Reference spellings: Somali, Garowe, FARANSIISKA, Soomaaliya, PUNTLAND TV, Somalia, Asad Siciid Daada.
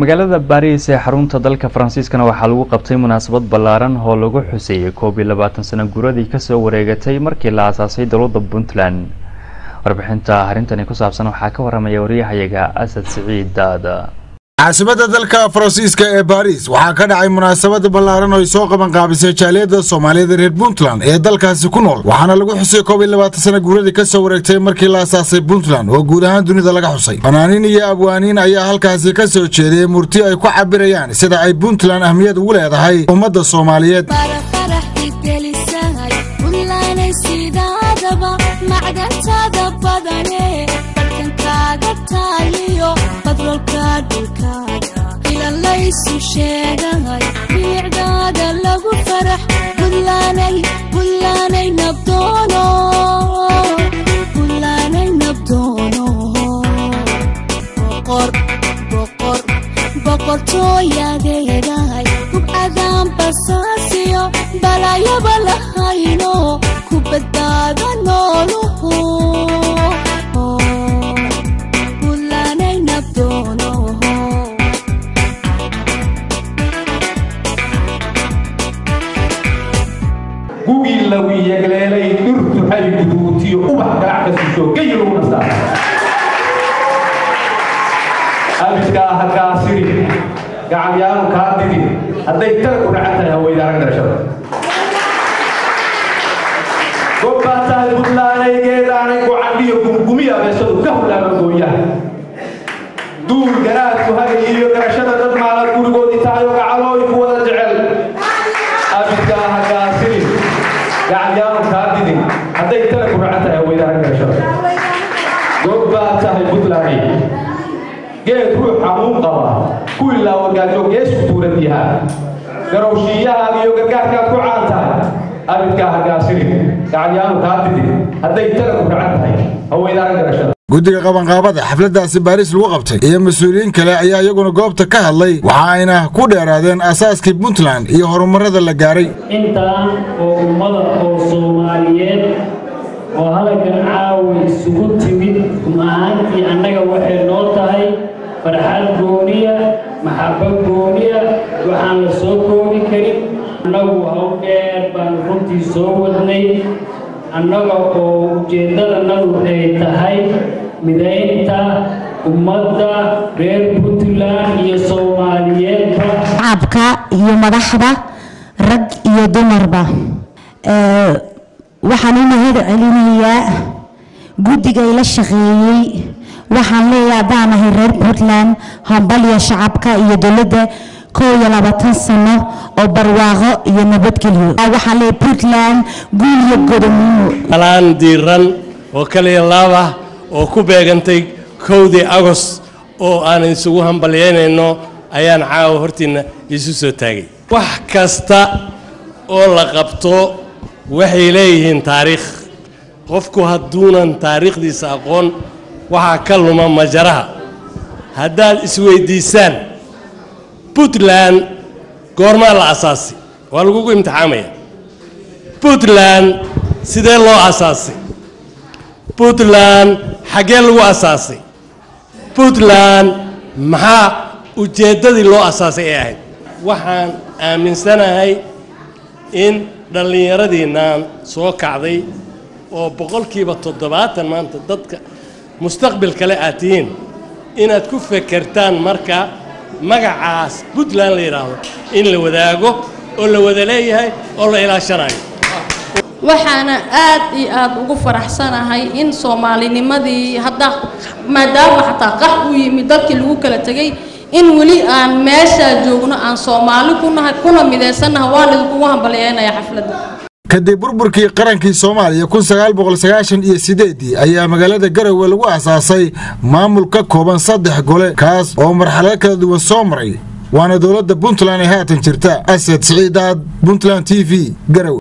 magaalada Paris ee xarunta dalka Faransiiska waxaa lagu qabtay munaasabad ballaaran oo lagu xuseeyay 22 sano guuradii ka soo wareegatay markii la aasaasay dawladda Puntland. Warbixinta arrintan ku saabsan waxaa ka waramay wariyahayaga Asad Siciid Daada. عاصمة دلك فرانسيسكا باريس وحكى عن مناسبة بلاران ويسوق من قابسة شاليدا صوماليا دريد بونتلان دلك سكنول وحنا لقو حسي قبل لبات سنة قرد كسورة تيمركي لاساسي بونتلان وقودان دوني دلك حسي فنانين يا أبوانين أيها الكاسي كسوشي دي مرتي أيكو عبريان سيدا أي بونتلان أهمية ولا هاي ومدى صوماليا guddiga qabanqaabada xafladaasi Paris lagu qabtay iyo mas'uuliyiin kale ayaa iyaguna goobta ka hadlay waxaana ku dheeraadeen asaaskii Puntland iyo horumarada la gaaray intaan oo ummada oo Soomaaliyeed oo halgan caawi isugu timid maahantii annaga waxay noo tahay farxad gooniya maxabad gooniya waxaan la soo koobi karin annagu hawgeer baan runtii soo wadnay annaga oo jeedada nagu ay tahay midaynta ummadda reer Puntland iyo Soomaaliyeed abka iyo madaxda rag iyo dumarba waxaan u mahadcelinayaa guddiga ila shaqeeyay waxaan leeyahay reer Puntland hambalya shacabka iyo dawladda 22 sano oo barwaaqo iyo nabadgelyo waxaan leeyahay Puntland guul iyo go'doon talaan diiran oo kaliya laaba oo ku beegantay 9 August oo aan isugu hambalyeynayno ayaan caawa hortiina isu soo taagay wax kasta oo la qabto waxay leeyihiin taariikh qofku haduunan taariikhdiisa aqoon waxa ka luma majaraha hadaad isweydiisaan Puntland goorma la asaasay waa lagu imtixaamaya Puntland sidee loo asaasay Puntland xagee lagu asaasay Puntland maxaa ujeedadii loo asaasay ay ahayd waxaan aaminsanahay in dhalinyaradina soo kacday oo boqolkiiba 70 maanta dadka mustaqbalka la aatiin inaad ku fekertaan marka magacaas Puntland la yiraahdo in la wadaago oo la wada leeyahay oo la ilaashanayo waxaana aad ugu faraxsanahay in Soomaalinimadii hadda maadaama xataa qaxu yimi dadkii lagu kala tagay in wali aan meesha joogno aan Soomaali kuna mideysanahay waan idinku hambalyeynaya xafladda kadib burburkii qarankii Soomaaliya 1998 ayaa magaalada Garowe lagu aasaasay maamulka kooban 3 gole kaas oo marxalado kala duwan soo maray waana dawladda Puntland ee haatan jirta Asad Siciid Daad Puntland TV Garowe